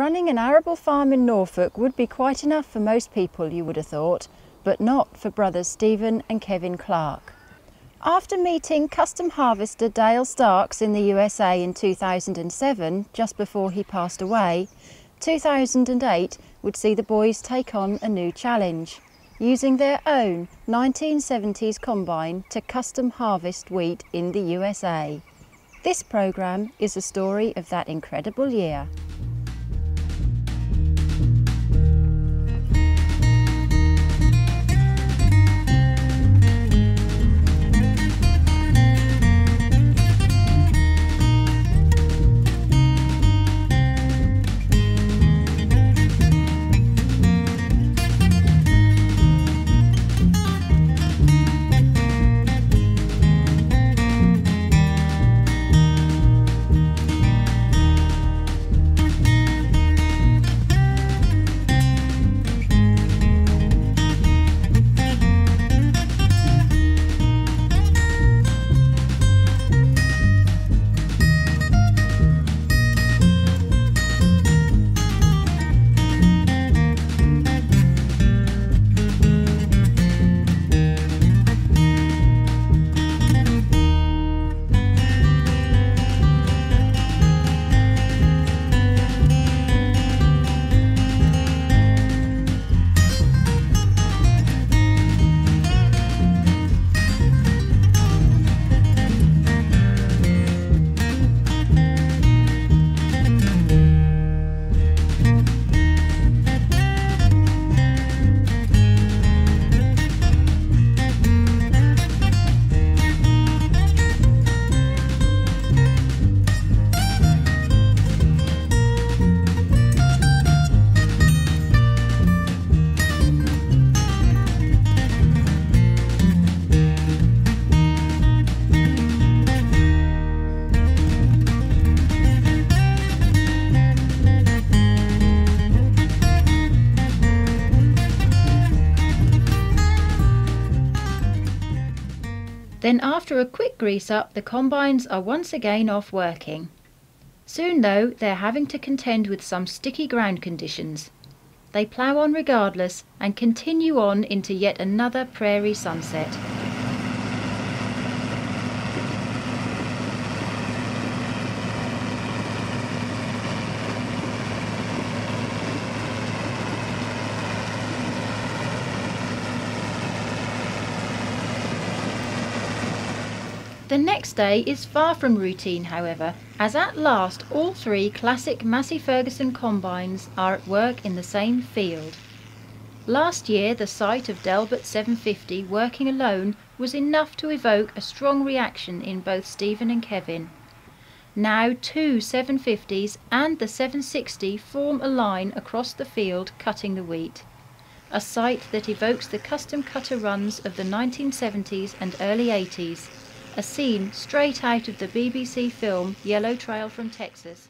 Running an arable farm in Norfolk would be quite enough for most people, you would have thought, but not for brothers Stephen and Kevin Clark. After meeting custom harvester Dale Starks in the USA in 2007, just before he passed away, 2008 would see the boys take on a new challenge, using their own 1970s combine to custom harvest wheat in the USA. This programme is the story of that incredible year. Then after a quick grease up, the combines are once again off working. Soon though, they're having to contend with some sticky ground conditions. They plough on regardless and continue on into yet another prairie sunset. The next day is far from routine, however, as at last all three classic Massey-Ferguson combines are at work in the same field. Last year, the sight of Delbert 750 working alone was enough to evoke a strong reaction in both Stephen and Kevin. Now two 750s and the 760 form a line across the field cutting the wheat, a sight that evokes the custom cutter runs of the 1970s and early 80s. A scene straight out of the BBC film Yellow Trail from Texas.